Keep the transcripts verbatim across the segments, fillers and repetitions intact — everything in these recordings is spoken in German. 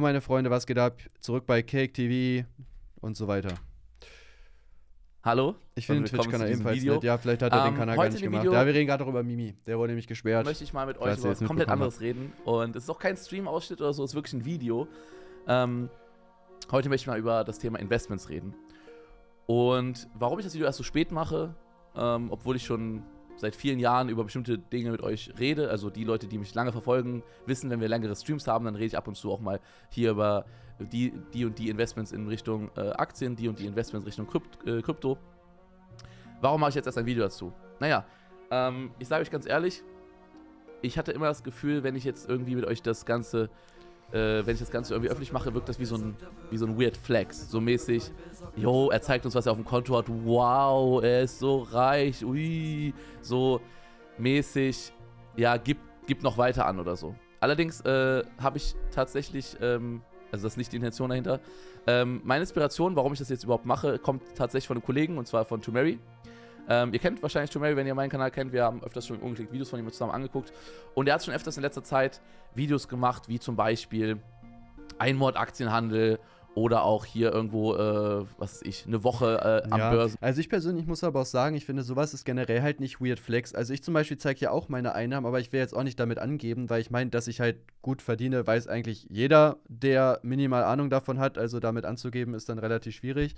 Meine Freunde, was geht ab? Zurück bei CakeTV und so weiter. Hallo. Ich finde den Twitch-Kanal ebenfalls nett. Ja, vielleicht hat er um, den Kanal gar nicht gemacht. Video, ja, wir reden gerade auch über Mimi. Der wurde nämlich gesperrt. Möchte ich mal mit euch über was komplett anderes reden. Und es ist auch kein Stream-Ausschnitt oder so, es ist wirklich ein Video. Ähm, heute möchte ich mal über das Thema Investments reden. Und warum ich das Video erst so spät mache, ähm, obwohl ich schon seit vielen Jahren über bestimmte Dinge mit euch rede. Also die Leute, die mich lange verfolgen, wissen, wenn wir längere Streams haben, dann rede ich ab und zu auch mal hier über die, die und die Investments in Richtung äh, Aktien, die und die Investments Richtung Krypt, äh, Krypto. Warum mache ich jetzt erst ein Video dazu? Naja, ähm, ich sage euch ganz ehrlich, ich hatte immer das Gefühl, wenn ich jetzt irgendwie mit euch das Ganze, äh, wenn ich das Ganze irgendwie öffentlich mache, wirkt das wie so ein, wie so ein Weird Flex. So mäßig, jo, er zeigt uns, was er auf dem Konto hat, wow, er ist so reich, ui, so mäßig, ja, gib, gib noch weiter an oder so. Allerdings äh, habe ich tatsächlich, ähm, also das ist nicht die Intention dahinter, ähm, meine Inspiration, warum ich das jetzt überhaupt mache, kommt tatsächlich von einem Kollegen, und zwar von Tomary. Ähm, ihr kennt wahrscheinlich Tomary, wenn ihr meinen Kanal kennt. Wir haben öfters schon ungeklickt Videos von ihm zusammen angeguckt. Und er hat schon öfters in letzter Zeit Videos gemacht, wie zum Beispiel Einmord-Aktienhandel oder auch hier irgendwo, äh, was weiß ich, eine Woche äh, am ja, Börsen. Also ich persönlich muss aber auch sagen, ich finde, sowas ist generell halt nicht Weird Flex. Also ich zum Beispiel zeige ja auch meine Einnahmen, aber ich will jetzt auch nicht damit angeben, weil ich meine, dass ich halt gut verdiene, weiß eigentlich jeder, der minimal Ahnung davon hat. Also damit anzugeben ist dann relativ schwierig.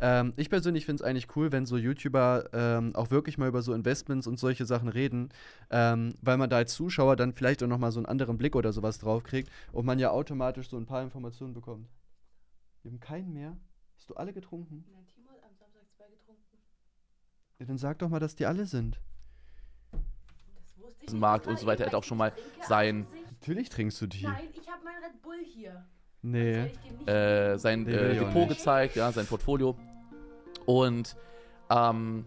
Ähm, ich persönlich finde es eigentlich cool, wenn so YouTuber ähm, auch wirklich mal über so Investments und solche Sachen reden, ähm, weil man da als Zuschauer dann vielleicht auch nochmal so einen anderen Blick oder sowas drauf kriegt und man ja automatisch so ein paar Informationen bekommt. Wir haben keinen mehr. Hast du alle getrunken? Mein Team hat am Samstag zwei getrunken. Ja, dann sag doch mal, dass die alle sind. Das wusste ich nicht. Markt und so weiter hätte auch schon mal sein. Natürlich trinkst du die. Nein, ich habe mein Red Bull hier. Nee. Äh, sein äh, Depot gezeigt, ja, sein Portfolio. Und ähm,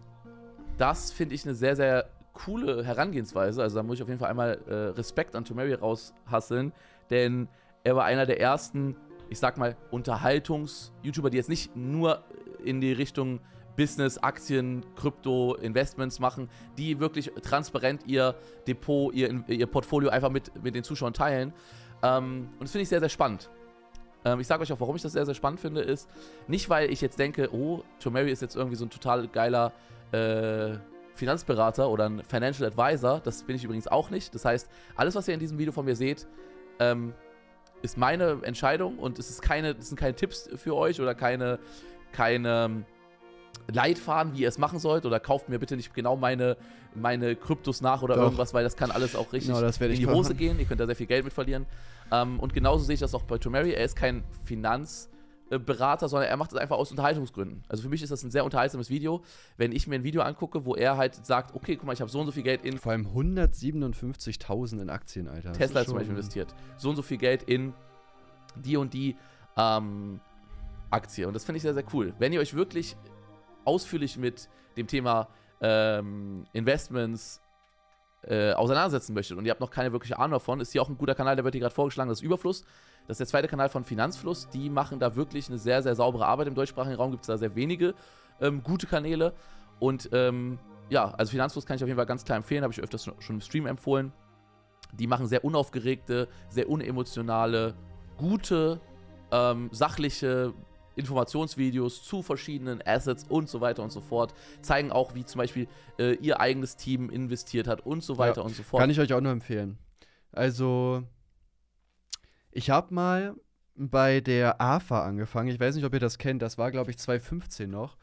das finde ich eine sehr, sehr coole Herangehensweise. Also da muss ich auf jeden Fall einmal äh, Respekt an Tomary raushasseln, denn er war einer der ersten, ich sag mal, Unterhaltungs-YouTuber, die jetzt nicht nur in die Richtung Business, Aktien, Krypto, Investments machen, die wirklich transparent ihr Depot, ihr, ihr Portfolio einfach mit, mit den Zuschauern teilen. Ähm, und das finde ich sehr, sehr spannend. Ähm, ich sage euch auch, warum ich das sehr, sehr spannend finde, ist nicht, weil ich jetzt denke, oh, Tomary ist jetzt irgendwie so ein total geiler äh, Finanzberater oder ein Financial Advisor. Das bin ich übrigens auch nicht. Das heißt, alles, was ihr in diesem Video von mir seht, ähm, ist meine Entscheidung, und es ist keine, es sind keine Tipps für euch oder keine, keine Leitfaden, wie ihr es machen sollt, oder kauft mir bitte nicht genau meine, meine Kryptos nach oder Doch. irgendwas, weil das kann alles auch richtig no, in die Hose gehen, ihr könnt da sehr viel Geld mit verlieren. Ähm, und genauso sehe ich das auch bei Tomary, er ist kein Finanzberater, sondern er macht es einfach aus Unterhaltungsgründen. Also für mich ist das ein sehr unterhaltsames Video, wenn ich mir ein Video angucke, wo er halt sagt, okay, guck mal, ich habe so und so viel Geld in... Vor allem hundertsiebenundfünfzigtausend in Aktien, Alter. Tesla zum Beispiel investiert. So und so viel Geld in die und die ähm, Aktie. Und das finde ich sehr, sehr cool. Wenn ihr euch wirklich ausführlich mit dem Thema ähm, Investments äh, auseinandersetzen möchtet und ihr habt noch keine wirkliche Ahnung davon, ist hier auch ein guter Kanal, der wird hier gerade vorgeschlagen, das ist Überfluss. Das ist der zweite Kanal von Finanzfluss. Die machen da wirklich eine sehr, sehr saubere Arbeit. Im deutschsprachigen Raum gibt es da sehr wenige ähm, gute Kanäle. Und ähm, ja, also Finanzfluss kann ich auf jeden Fall ganz klar empfehlen. Habe ich öfters schon im Stream empfohlen. Die machen sehr unaufgeregte, sehr unemotionale, gute, ähm, sachliche Informationsvideos zu verschiedenen Assets und so weiter und so fort. Zeigen auch, wie zum Beispiel äh, ihr eigenes Team investiert hat und so weiter ja, und so fort. Kann ich euch auch nur empfehlen. Also... Ich habe mal bei der A F A angefangen, ich weiß nicht, ob ihr das kennt, das war, glaube ich, zweitausendfünfzehn noch.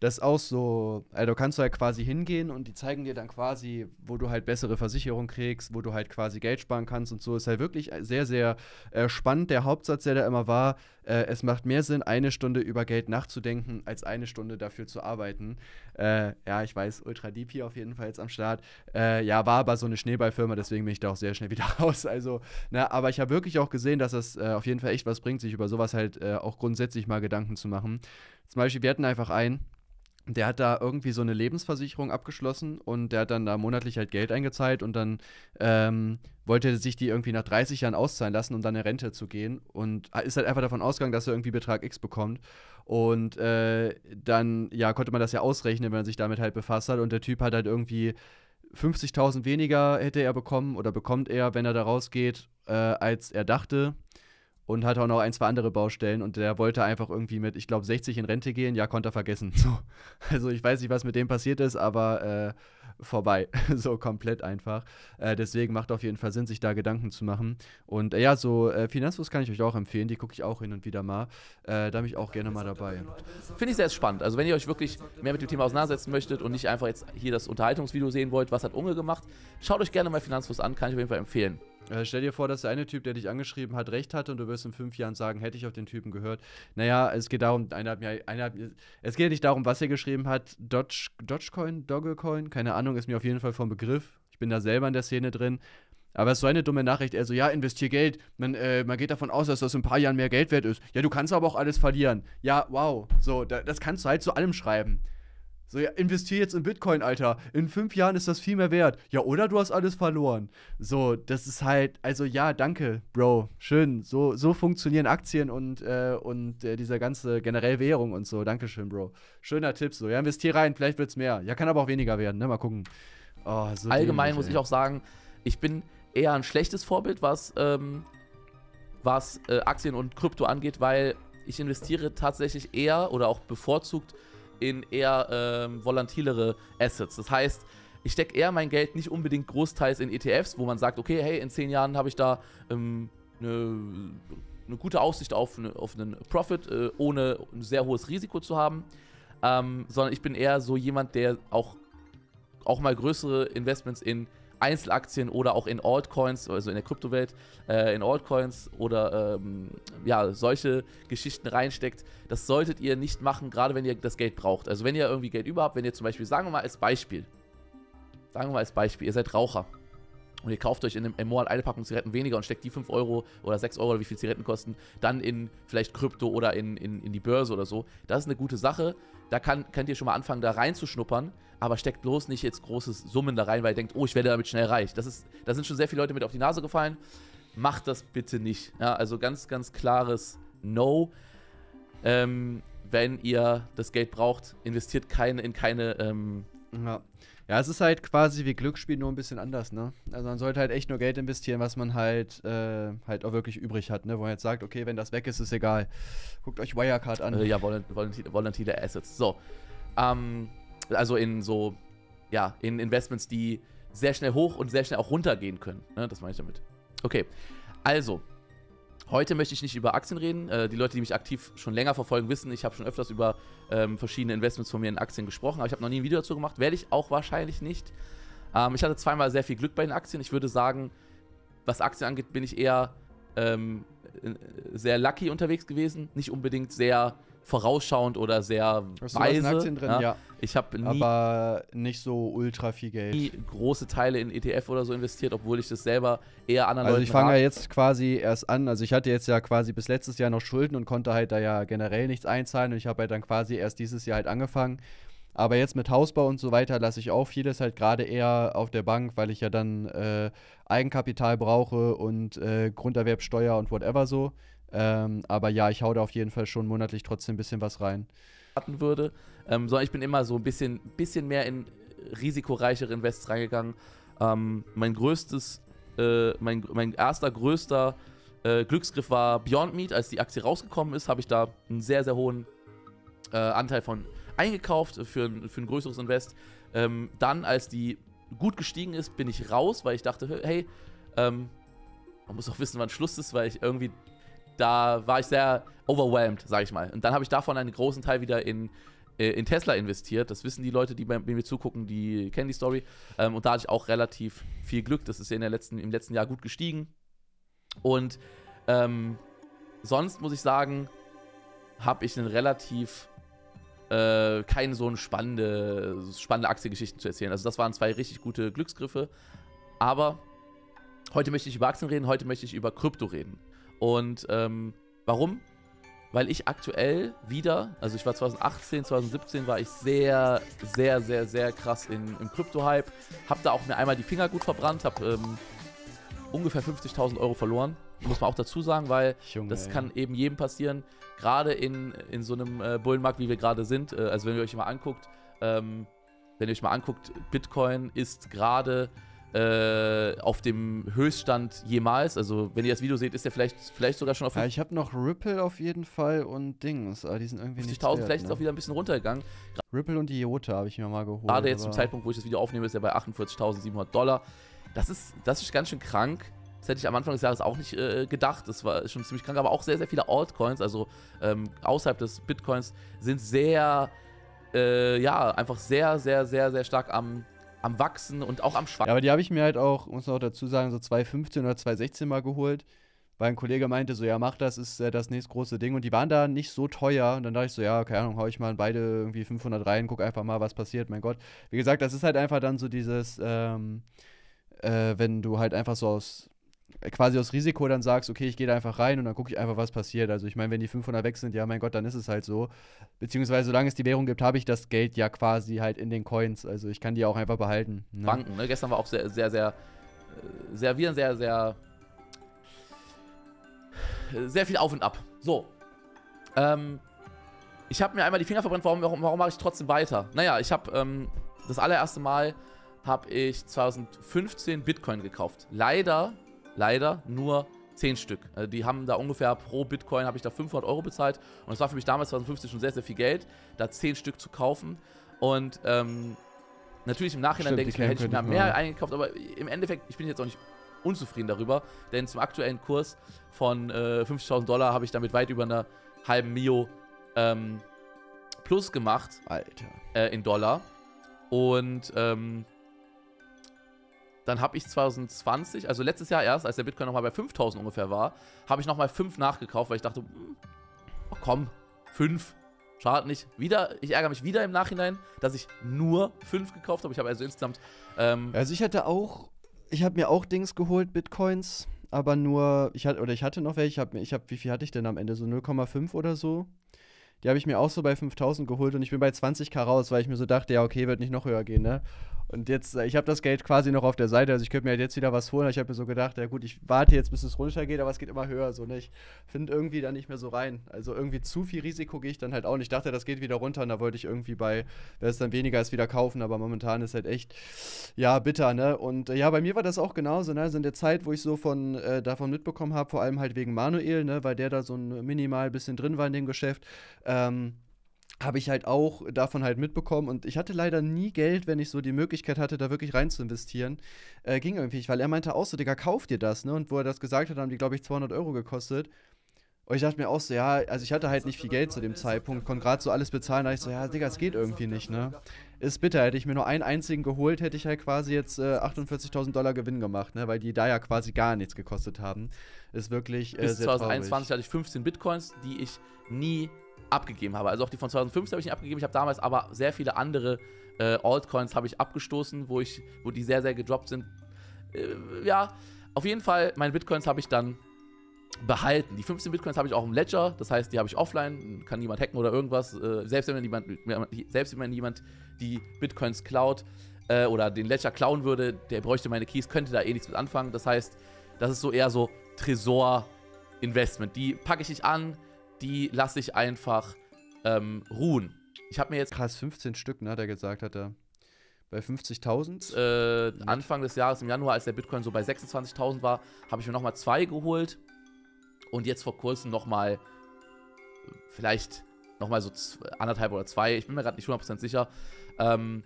Das ist auch so, also kannst du halt quasi hingehen und die zeigen dir dann quasi, wo du halt bessere Versicherung kriegst, wo du halt quasi Geld sparen kannst und so. Ist halt wirklich sehr, sehr äh, spannend. Der Hauptsatz, der da immer war, äh, es macht mehr Sinn, eine Stunde über Geld nachzudenken, als eine Stunde dafür zu arbeiten. Äh, ja, ich weiß, ultra deep hier auf jeden Fall jetzt am Start. Äh, ja, war aber so eine Schneeballfirma, deswegen bin ich da auch sehr schnell wieder raus. Also, na, aber ich habe wirklich auch gesehen, dass das äh, auf jeden Fall echt was bringt, sich über sowas halt äh, auch grundsätzlich mal Gedanken zu machen. Zum Beispiel, wir hatten einfach einen, der hat da irgendwie so eine Lebensversicherung abgeschlossen und der hat dann da monatlich halt Geld eingezahlt und dann ähm, wollte er sich die irgendwie nach dreißig Jahren auszahlen lassen, um dann in Rente zu gehen, und ist halt einfach davon ausgegangen, dass er irgendwie Betrag X bekommt. Und äh, dann, ja, konnte man das ja ausrechnen, wenn man sich damit halt befasst hat, und der Typ hat halt irgendwie fünfzigtausend weniger hätte er bekommen oder bekommt er, wenn er da rausgeht, äh, als er dachte. und hat auch noch ein, zwei andere Baustellen und der wollte einfach irgendwie mit, ich glaube, sechzig in Rente gehen, ja, konnte er vergessen. So. Also ich weiß nicht, was mit dem passiert ist, aber äh, vorbei, so komplett einfach. Äh, deswegen macht auf jeden Fall Sinn, sich da Gedanken zu machen. Und äh, ja, so äh, Finanzfluss kann ich euch auch empfehlen, die gucke ich auch hin und wieder mal, äh, da bin ich auch gerne mal dabei. Finde ich sehr spannend, also wenn ihr euch wirklich mehr mit dem Thema auseinandersetzen möchtet und nicht einfach jetzt hier das Unterhaltungsvideo sehen wollt, was hat Unge gemacht, schaut euch gerne mal Finanzfluss an, kann ich auf jeden Fall empfehlen. Äh, stell dir vor, dass der eine Typ, der dich angeschrieben hat, recht hatte und du wirst in fünf Jahren sagen, hätte ich auf den Typen gehört. Naja, es geht darum, einer hat mir, einer hat, es geht nicht darum, was er geschrieben hat. Doge, Dogecoin, Dogecoin, keine Ahnung, ist mir auf jeden Fall vom Begriff. Ich bin da selber in der Szene drin. Aber es ist so eine dumme Nachricht, er so, ja, investier Geld, man, äh, man geht davon aus, dass das in ein paar Jahren mehr Geld wert ist. Ja, du kannst aber auch alles verlieren. Ja, wow, so, da, das kannst du halt zu allem schreiben. So, ja, investier jetzt in Bitcoin, Alter. In fünf Jahren ist das viel mehr wert. Ja, oder du hast alles verloren. So, das ist halt, also ja, danke, Bro. Schön, so, so funktionieren Aktien und, äh, und äh, dieser ganze generell Währung und so. Dankeschön, Bro. Schöner Tipp so. Ja, investier rein, vielleicht wird's mehr. Ja, kann aber auch weniger werden, ne? Mal gucken. Oh, so allgemein dämlich, muss ich auch sagen, ich bin eher ein schlechtes Vorbild, was, ähm, was äh, Aktien und Krypto angeht, weil ich investiere tatsächlich eher oder auch bevorzugt in eher ähm, volatilere Assets. Das heißt, ich stecke eher mein Geld nicht unbedingt großteils in E T Fs, wo man sagt, okay, hey, in zehn Jahren habe ich da ähm, eine, eine gute Aussicht auf, eine, auf einen Profit, äh, ohne ein sehr hohes Risiko zu haben. Ähm, sondern ich bin eher so jemand, der auch, auch mal größere Investments in Einzelaktien oder auch in Altcoins, also in der Kryptowelt, äh, in Altcoins oder ähm, ja, solche Geschichten reinsteckt. Das solltet ihr nicht machen, gerade wenn ihr das Geld braucht. Also wenn ihr irgendwie Geld über habt, wenn ihr zum Beispiel, sagen wir mal als Beispiel, sagen wir mal als Beispiel, ihr seid Raucher und ihr kauft euch in einem, im Monat eine Packung Zigaretten weniger und steckt die fünf Euro oder sechs Euro oder wie viel Zigaretten kosten, dann in vielleicht Krypto oder in, in, in die Börse oder so. Das ist eine gute Sache. Da kann, könnt ihr schon mal anfangen, da reinzuschnuppern, aber steckt bloß nicht jetzt große Summen da rein, weil ihr denkt, oh, ich werde damit schnell reich. Das ist, da sind schon sehr viele Leute mit auf die Nase gefallen. Macht das bitte nicht. Ja, also ganz, ganz klares No. Ähm, wenn ihr das Geld braucht, investiert keine, in keine... Ähm, ja. Ja, es ist halt quasi wie Glücksspiel, nur ein bisschen anders, ne? Also man sollte halt echt nur Geld investieren, was man halt, äh, halt auch wirklich übrig hat, ne? Wo man jetzt sagt, okay, wenn das weg ist, ist egal. Guckt euch Wirecard an. Äh, ja, volatile, volatile Assets. So, ähm, also in so, ja, in Investments, die sehr schnell hoch und sehr schnell auch runtergehen können, ne? Das meine ich damit. Okay, also, heute möchte ich nicht über Aktien reden. Äh, die Leute, die mich aktiv schon länger verfolgen, wissen, ich habe schon öfters über ähm, verschiedene Investments von mir in Aktien gesprochen, aber ich habe noch nie ein Video dazu gemacht, werde ich auch wahrscheinlich nicht. Ähm, ich hatte zweimal sehr viel Glück bei den Aktien. Ich würde sagen, was Aktien angeht, bin ich eher ähm, sehr lucky unterwegs gewesen, nicht unbedingt sehr vorausschauend oder sehr hast weise. Du hast Aktien drin, ja. Ja. Ich habe nie, aber nicht so ultra viel Geld. Nie große Teile in E T F oder so investiert, obwohl ich das selber eher anderen Leuten. Also ich fange ja jetzt quasi erst an. Also ich hatte jetzt ja quasi bis letztes Jahr noch Schulden und konnte halt da ja generell nichts einzahlen und ich habe halt dann quasi erst dieses Jahr halt angefangen. Aber jetzt mit Hausbau und so weiter lasse ich auch vieles halt gerade eher auf der Bank, weil ich ja dann äh, Eigenkapital brauche und äh, Grunderwerbsteuer und whatever so. Ähm, aber ja, ich hau da auf jeden Fall schon monatlich trotzdem ein bisschen was rein. Würde, ähm, sondern ich bin immer so ein bisschen, bisschen mehr in risikoreichere Invests reingegangen. Ähm, mein größtes, äh, mein, mein erster größter äh, Glücksgriff war Beyond Meat. Als die Aktie rausgekommen ist, habe ich da einen sehr, sehr hohen äh, Anteil von eingekauft für, für ein größeres Invest. Ähm, dann, als die gut gestiegen ist, bin ich raus, weil ich dachte, hey, ähm, man muss auch wissen, wann Schluss ist, weil ich irgendwie da war ich sehr overwhelmed, sag ich mal. Und dann habe ich davon einen großen Teil wieder in, in Tesla investiert. Das wissen die Leute, die bei mir zugucken, die kennen die Story. Ähm, und da hatte ich auch relativ viel Glück. Das ist ja in der letzten, im letzten Jahr gut gestiegen. Und ähm, sonst muss ich sagen, habe ich einen relativ äh, keine so eine spannende, spannende Aktiengeschichten zu erzählen. Also das waren zwei richtig gute Glücksgriffe. Aber heute möchte ich über Aktien reden, heute möchte ich über Krypto reden. Und ähm, warum? Weil ich aktuell wieder, also ich war zwanzig achtzehn, zwanzig siebzehn war ich sehr, sehr, sehr, sehr krass in, im Krypto-Hype. Hab da auch mir einmal die Finger gut verbrannt, hab ähm, ungefähr fünfzigtausend Euro verloren. Muss man auch dazu sagen, weil Junge, das kann eben jedem passieren. Gerade in, in so einem äh, Bullenmarkt, wie wir gerade sind. Äh, also wenn ihr euch mal anguckt, ähm, wenn ihr euch mal anguckt, Bitcoin ist gerade äh, auf dem Höchststand jemals. Also wenn ihr das Video seht, ist der vielleicht, vielleicht sogar schon auf... Ja, ich habe noch Ripple auf jeden Fall und Dings, aber die sind irgendwie nicht wert, vielleicht ne? Ist auch wieder ein bisschen runtergegangen. Ripple und die Iota habe ich mir mal geholt. Gerade jetzt zum Zeitpunkt, wo ich das Video aufnehme, ist er bei achtundvierzigtausendsiebenhundert Dollar. Das ist, das ist ganz schön krank. Das hätte ich am Anfang des Jahres auch nicht äh, gedacht. Das war schon ziemlich krank, aber auch sehr, sehr viele Altcoins, also ähm, außerhalb des Bitcoins, sind sehr, äh, ja, einfach sehr, sehr, sehr, sehr stark am, am Wachsen und auch am Schwanken. Ja, aber die habe ich mir halt auch, muss man auch dazu sagen, so zweitausendfünfzehn oder zweitausendsechzehn mal geholt, weil ein Kollege meinte so, ja, mach das, ist äh, das nächste große Ding. Und die waren da nicht so teuer. Und dann dachte ich so, ja, keine Ahnung, hau ich mal in beide irgendwie fünfhundert rein, guck einfach mal, was passiert, mein Gott. Wie gesagt, das ist halt einfach dann so dieses... Ähm, Äh, wenn du halt einfach so aus, quasi aus Risiko dann sagst, okay, ich gehe da einfach rein und dann gucke ich einfach, was passiert. Also ich meine, wenn die fünfhundert weg sind, ja, mein Gott, dann ist es halt so. Beziehungsweise, solange es die Währung gibt, habe ich das Geld ja quasi halt in den Coins. Also ich kann die auch einfach behalten. Ne? Banken, ne? Gestern war auch sehr, sehr, sehr, sehr, sehr, sehr, sehr, sehr viel auf und ab. So. Ähm, ich habe mir einmal die Finger verbrannt, warum, warum mache ich trotzdem weiter? Naja, ich habe ähm, das allererste Mal... habe ich zweitausendfünfzehn Bitcoin gekauft. Leider, leider nur zehn Stück. Also die haben da ungefähr pro Bitcoin, habe ich da fünfhundert Euro bezahlt. Und es war für mich damals zweitausendfünfzehn schon sehr, sehr viel Geld, da zehn Stück zu kaufen. Und ähm, natürlich im Nachhinein denke ich mir, hätte ich mir mehr eingekauft. Aber im Endeffekt, ich bin jetzt auch nicht unzufrieden darüber. Denn zum aktuellen Kurs von äh, fünfzigtausend Dollar habe ich damit weit über eine halben Mio ähm, plus gemacht. Alter. Äh, in Dollar. Und ähm, dann habe ich zweitausendzwanzig, also letztes Jahr erst, als der Bitcoin nochmal bei fünftausend ungefähr war, habe ich nochmal fünf nachgekauft, weil ich dachte, oh komm, fünf, schadet nicht. Wieder, ich ärgere mich wieder im Nachhinein, dass ich nur fünf gekauft habe. Ich habe also insgesamt... Ähm, also ich hatte auch, ich habe mir auch Dings geholt, Bitcoins, aber nur, ich hatte, oder ich hatte noch welche, ich habe, ich hab, wie viel hatte ich denn am Ende, so null Komma fünf oder so? Die habe ich mir auch so bei fünftausend geholt und ich bin bei zwanzig K raus, weil ich mir so dachte, ja okay, wird nicht noch höher gehen, ne? Und jetzt, ich habe das Geld quasi noch auf der Seite, also ich könnte mir halt jetzt wieder was holen. Ich habe mir so gedacht, ja gut, ich warte jetzt, bis es runtergeht, aber es geht immer höher. So, ne? Ich finde irgendwie da nicht mehr so rein. Also irgendwie zu viel Risiko gehe ich dann halt auch nicht. Ich dachte, das geht wieder runter und da wollte ich irgendwie bei, wenn es dann weniger ist, wieder kaufen. Aber momentan ist halt echt, ja, bitter, ne? Und ja, bei mir war das auch genauso, ne? Also in der Zeit, wo ich so von, äh, davon mitbekommen habe, vor allem halt wegen Manuel, ne? Weil der da so ein minimal bisschen drin war in dem Geschäft, ähm, habe ich halt auch davon halt mitbekommen und ich hatte leider nie Geld, wenn ich so die Möglichkeit hatte, da wirklich rein zu investieren. Äh, ging irgendwie nicht, weil er meinte auch so, Digga, kauf dir das, ne? Und wo er das gesagt hat, haben die, glaube ich, zweihundert Euro gekostet. Und ich dachte mir auch so, ja, also ich hatte halt nicht viel Geld zu dem Zeitpunkt, konnte gerade so alles bezahlen, da dachte ich so, ja, Digga, es geht irgendwie nicht, ne? Ist bitter, hätte ich mir nur einen einzigen geholt, hätte ich halt quasi jetzt äh, achtundvierzigtausend Dollar Gewinn gemacht, ne? Weil die da ja quasi gar nichts gekostet haben. Ist wirklich äh, sehr traurig. Bis zweitausendeinundzwanzig hatte ich fünfzehn Bitcoins, die ich nie abgegeben habe. Also auch die von zweitausendfünfzehn habe ich nicht abgegeben. Ich habe damals aber sehr viele andere äh, Altcoins habe ich abgestoßen, wo ich, wo die sehr, sehr gedroppt sind. Äh, ja, auf jeden Fall, meine Bitcoins habe ich dann behalten. Die fünfzehn Bitcoins habe ich auch im Ledger, das heißt, die habe ich offline, kann niemand hacken oder irgendwas. Äh, selbst wenn jemand, selbst wenn jemand die Bitcoins klaut äh, oder den Ledger klauen würde, der bräuchte meine Keys, könnte da eh nichts mit anfangen. Das heißt, das ist so eher so Tresor-Investment. Die packe ich nicht an, die lasse ich einfach ähm, ruhen. Ich habe mir jetzt... Krass, fünfzehn Stück, ne, hat er gesagt, hat er. Bei fünfzigtausend? Äh, Anfang des Jahres, im Januar, als der Bitcoin so bei sechsundzwanzigtausend war, habe ich mir nochmal zwei geholt. Und jetzt vor kurzem nochmal, vielleicht nochmal so anderthalb oder zwei. Ich bin mir gerade nicht hundert Prozent sicher. Ähm,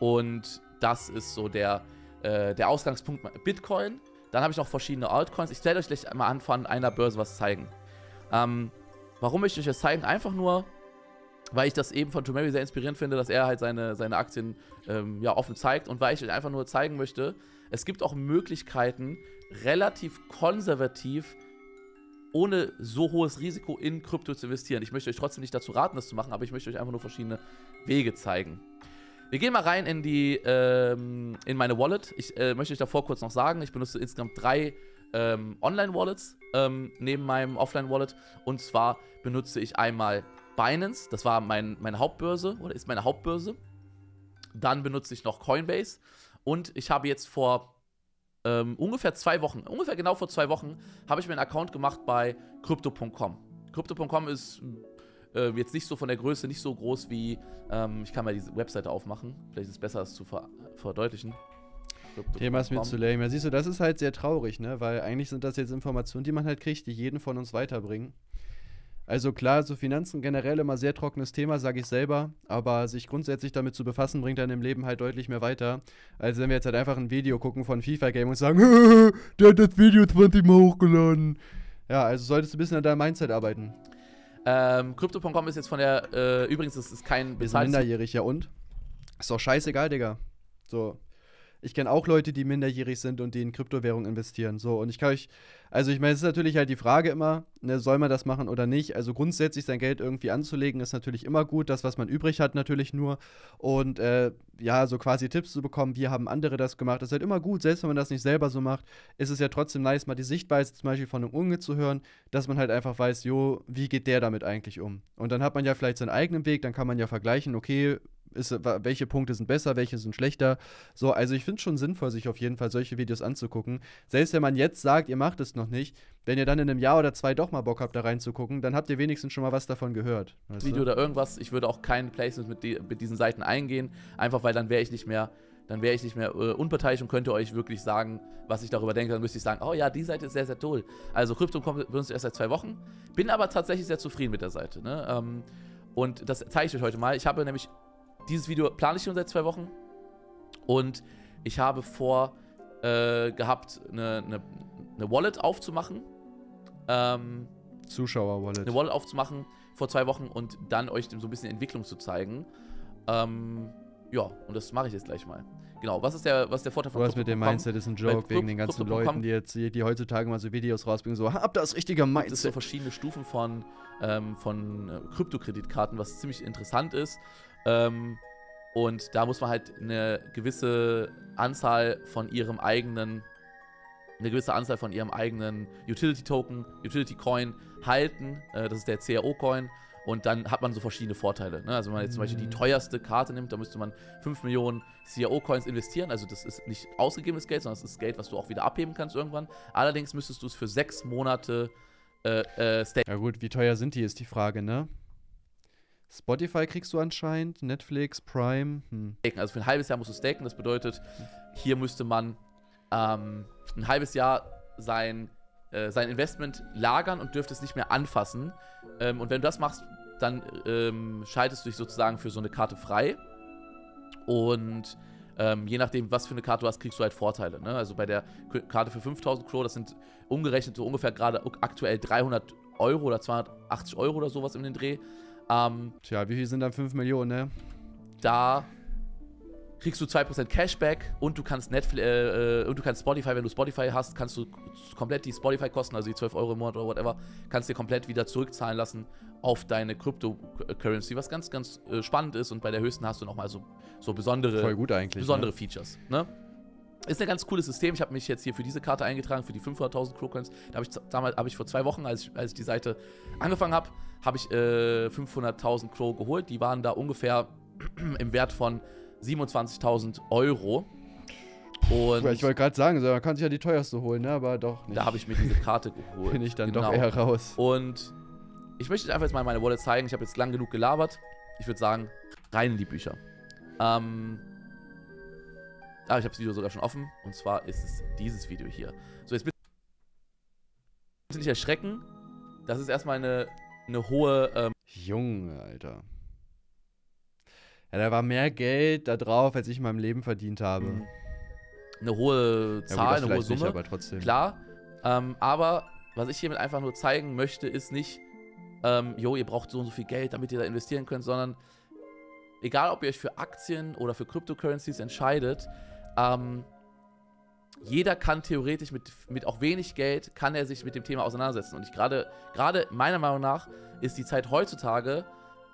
und das ist so der, äh, der Ausgangspunkt Bitcoin. Dann habe ich noch verschiedene Altcoins. Ich werde euch gleich mal an von einer Börse was zeigen. Ähm, warum möchte ich euch das zeigen? Einfach nur, weil ich das eben von Tomary sehr inspirierend finde, dass er halt seine, seine Aktien ähm, ja, offen zeigt. Und weil ich euch einfach nur zeigen möchte, es gibt auch Möglichkeiten, relativ konservativ, ohne so hohes Risiko in Krypto zu investieren. Ich möchte euch trotzdem nicht dazu raten, das zu machen, aber ich möchte euch einfach nur verschiedene Wege zeigen. Wir gehen mal rein in die, ähm, in meine Wallet. Ich äh, möchte euch davor kurz noch sagen, ich benutze insgesamt drei ähm, Online-Wallets ähm, neben meinem Offline-Wallet. Und zwar benutze ich einmal Binance, das war mein, meine Hauptbörse, oder ist meine Hauptbörse. Dann benutze ich noch Coinbase. Und ich habe jetzt vor ähm, ungefähr zwei Wochen, ungefähr genau vor zwei Wochen, habe ich mir einen Account gemacht bei Crypto Punkt com. Crypto Punkt com ist... äh, jetzt nicht so von der Größe, nicht so groß wie, ähm, ich kann mal diese Webseite aufmachen, vielleicht ist es besser, es zu ver verdeutlichen. Thema ist mir zu lame. Ja, siehst du, das ist halt sehr traurig, ne? Weil eigentlich sind das jetzt Informationen, die man halt kriegt, die jeden von uns weiterbringen. Also klar, so Finanzen generell immer sehr trockenes Thema, sage ich selber, aber sich grundsätzlich damit zu befassen, bringt dann im Leben halt deutlich mehr weiter, als wenn wir jetzt halt einfach ein Video gucken von FIFA-Game und sagen, der hat das Video zwanzig Mal hochgeladen. Ja, also solltest du ein bisschen an deinem Mindset arbeiten. Ähm, Crypto Punkt com ist jetzt von der, äh, übrigens, das ist kein bezahltes... Minderjährig, ja und? Ist doch scheißegal, Digga. So. Ich kenne auch Leute, die minderjährig sind und die in Kryptowährungen investieren. So, und ich kann euch, also ich meine, es ist natürlich halt die Frage immer, ne, soll man das machen oder nicht? Also grundsätzlich sein Geld irgendwie anzulegen, ist natürlich immer gut. Das, was man übrig hat, natürlich nur. Und äh, ja, so quasi Tipps zu bekommen, wie haben andere das gemacht, ist halt immer gut. Selbst wenn man das nicht selber so macht, ist es ja trotzdem nice, mal die Sichtweise zum Beispiel von einem Unge zu hören, dass man halt einfach weiß, jo, wie geht der damit eigentlich um? Und dann hat man ja vielleicht seinen eigenen Weg, dann kann man ja vergleichen, okay, Ist, welche Punkte sind besser, welche sind schlechter. So, also ich finde es schon sinnvoll, sich auf jeden Fall solche Videos anzugucken. Selbst wenn man jetzt sagt, ihr macht es noch nicht, wenn ihr dann in einem Jahr oder zwei doch mal Bock habt, da reinzugucken, dann habt ihr wenigstens schon mal was davon gehört. Weißt Video du? Oder irgendwas, ich würde auch kein Placement mit, die, mit diesen Seiten eingehen, einfach weil dann wäre ich nicht mehr, dann wäre ich nicht mehr äh, unparteiisch und könnte euch wirklich sagen, was ich darüber denke. Dann müsste ich sagen, oh ja, die Seite ist sehr, sehr toll. Also Crypto kommt bei uns erst seit zwei Wochen, bin aber tatsächlich sehr zufrieden mit der Seite. Ne? Ähm, und das zeige ich euch heute mal. Ich habe nämlich Dieses Video plane ich schon seit zwei Wochen und ich habe vor äh, gehabt, eine, eine, eine Wallet aufzumachen. Ähm, Zuschauer-Wallet. Eine Wallet aufzumachen vor zwei Wochen und dann euch so ein bisschen Entwicklung zu zeigen. Ähm, ja, und das mache ich jetzt gleich mal. Genau, was ist der, was ist der Vorteil von Crypto Punkt com? Du hast mit dem Mindset ist ein Joke wegen den ganzen Leuten, die jetzt die heutzutage mal so Videos rausbringen, so hab das richtige Mindset. Es gibt so verschiedene Stufen von, ähm, von Krypto-Kreditkarten, was ziemlich interessant ist. Ähm, und da muss man halt eine gewisse Anzahl von ihrem eigenen, eine gewisse Anzahl von ihrem eigenen Utility-Token, Utility-Coin halten. Äh, das ist der C R O-Coin. Und dann hat man so verschiedene Vorteile. Ne? Also wenn man jetzt zum Beispiel die teuerste Karte nimmt, da müsste man fünf Millionen C R O-Coins investieren. Also das ist nicht ausgegebenes Geld, sondern das ist Geld, was du auch wieder abheben kannst irgendwann. Allerdings müsstest du es für sechs Monate äh, äh, staken. Ja gut, wie teuer sind die, ist die Frage, ne? Spotify kriegst du anscheinend, Netflix, Prime. Hm. Also für ein halbes Jahr musst du staken, das bedeutet, hier müsste man ähm, ein halbes Jahr sein, äh, sein Investment lagern und dürfte es nicht mehr anfassen. Ähm, und wenn du das machst, dann ähm, schaltest du dich sozusagen für so eine Karte frei. Und ähm, je nachdem, was für eine Karte du hast, kriegst du halt Vorteile. Ne? Also bei der Karte für fünftausend Euro, das sind umgerechnet so ungefähr gerade aktuell dreihundert Euro oder zweihundertachtzig Euro oder sowas in den Dreh. Ähm, Tja, wie viel sind dann fünf Millionen, ne? Da kriegst du zwei Prozent Cashback und du kannst Netflix, äh, und du kannst Spotify, wenn du Spotify hast, kannst du komplett die Spotify-Kosten, also die zwölf Euro im Monat oder whatever, kannst dir komplett wieder zurückzahlen lassen auf deine Cryptocurrency, was ganz, ganz äh, spannend ist. Und bei der höchsten hast du nochmal so, so besondere, voll gut eigentlich, besondere ne? Features, ne? Ist ein ganz cooles System. Ich habe mich jetzt hier für diese Karte eingetragen, für die fünfhunderttausend Coins. Da habe ich, damals, hab ich vor zwei Wochen, als ich, als ich die Seite angefangen habe, habe ich äh, fünfhunderttausend Euro geholt. Die waren da ungefähr im Wert von siebenundzwanzigtausend Euro. Und ich wollte gerade sagen, man kann sich ja die teuerste holen, ne? Aber doch nicht. Da habe ich mir diese Karte geholt. Bin ich dann genau. Doch eher raus. Und ich möchte einfach jetzt mal meine Wallet zeigen. Ich habe jetzt lang genug gelabert. Ich würde sagen, rein in die Bücher. Ähm... Ah, ich habe das Video sogar schon offen. Und zwar ist es dieses Video hier. So, jetzt bitte nicht erschrecken. Das ist erstmal eine, eine hohe... Ähm Junge, Alter. Ja, da war mehr Geld da drauf, als ich in meinem Leben verdient habe. Mhm. Eine hohe Zahl, ja, gut, eine hohe Summe. Nicht, aber trotzdem. Klar. Ähm, aber was ich hiermit einfach nur zeigen möchte, ist nicht, ähm, jo, ihr braucht so und so viel Geld, damit ihr da investieren könnt, sondern egal, ob ihr euch für Aktien oder für Cryptocurrencies entscheidet, Ähm, jeder kann theoretisch mit, mit auch wenig Geld, kann er sich mit dem Thema auseinandersetzen. Und ich gerade, gerade meiner Meinung nach, ist die Zeit heutzutage,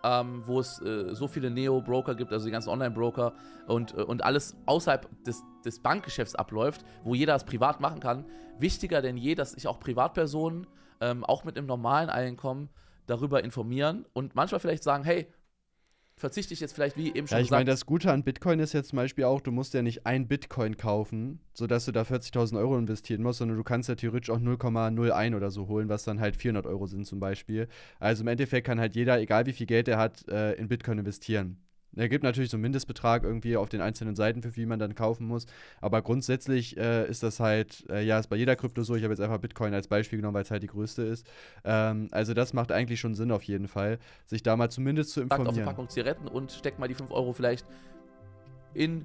ähm, wo es äh, so viele Neo-Broker gibt, also die ganzen Online-Broker und, und alles außerhalb des, des Bankgeschäfts abläuft, wo jeder es privat machen kann, wichtiger denn je, dass sich auch Privatpersonen, ähm, auch mit einem normalen Einkommen, darüber informieren und manchmal vielleicht sagen, hey, verzichte ich jetzt vielleicht, wie eben schon gesagt. Ja, ich meine, das Gute an Bitcoin ist jetzt zum Beispiel auch, du musst ja nicht ein Bitcoin kaufen, sodass du da vierzigtausend Euro investieren musst, sondern du kannst ja theoretisch auch null Komma null eins oder so holen, was dann halt vierhundert Euro sind zum Beispiel. Also im Endeffekt kann halt jeder, egal wie viel Geld er hat, in Bitcoin investieren. Er gibt natürlich so einen Mindestbetrag irgendwie auf den einzelnen Seiten, für viel man dann kaufen muss. Aber grundsätzlich äh, ist das halt, äh, ja, ist bei jeder Krypto so. Ich habe jetzt einfach Bitcoin als Beispiel genommen, weil es halt die größte ist. Ähm, also das macht eigentlich schon Sinn auf jeden Fall, sich da mal zumindest zu informieren. Packt auf eine Packung Zigaretten und steckt mal die fünf Euro vielleicht in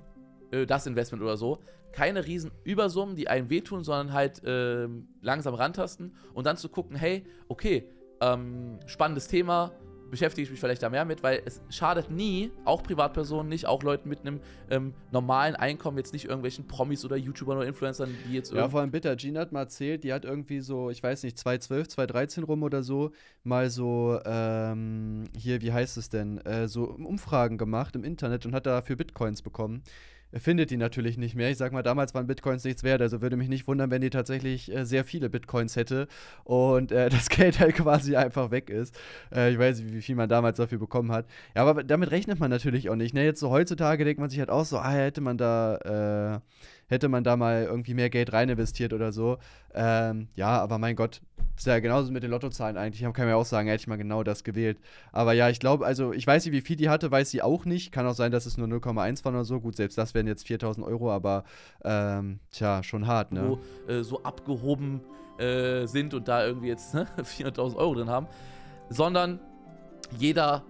äh, das Investment oder so. Keine riesen Übersummen, die einem wehtun, sondern halt äh, langsam rantasten und dann zu gucken, hey, okay, ähm, spannendes Thema, beschäftige ich mich vielleicht da mehr mit, weil es schadet nie, auch Privatpersonen nicht, auch Leuten mit einem ähm, normalen Einkommen, jetzt nicht irgendwelchen Promis oder YouTubern oder Influencern, die jetzt irgendwie... Ja, vor allem Bitter, Gina hat mal erzählt, die hat irgendwie so, ich weiß nicht, zweitausendzwölf, zweitausenddreizehn rum oder so, mal so, ähm, hier, wie heißt es denn, äh, so Umfragen gemacht im Internet und hat dafür Bitcoins bekommen. Findet die natürlich nicht mehr. Ich sag mal, damals waren Bitcoins nichts wert, also würde mich nicht wundern, wenn die tatsächlich äh, sehr viele Bitcoins hätte und äh, das Geld halt quasi einfach weg ist. Äh, ich weiß nicht, wie viel man damals dafür bekommen hat. Ja, aber damit rechnet man natürlich auch nicht. Ne? Jetzt so heutzutage denkt man sich halt auch so, ah, hätte man da, äh, hätte man da mal irgendwie mehr Geld rein investiert oder so. Ähm, ja, aber mein Gott, ist ja genauso mit den Lottozahlen eigentlich. Man kann ja auch sagen, hätte ich mal genau das gewählt. Aber ja, ich glaube, also ich weiß nicht, wie viel die hatte, weiß sie auch nicht. Kann auch sein, dass es nur null Komma eins waren oder so. Gut, selbst das wären jetzt viertausend Euro, aber ähm, tja, schon hart, ne? Wo, äh, so abgehoben äh, sind und da irgendwie jetzt ne, vierhunderttausend Euro drin haben. Sondern jeder,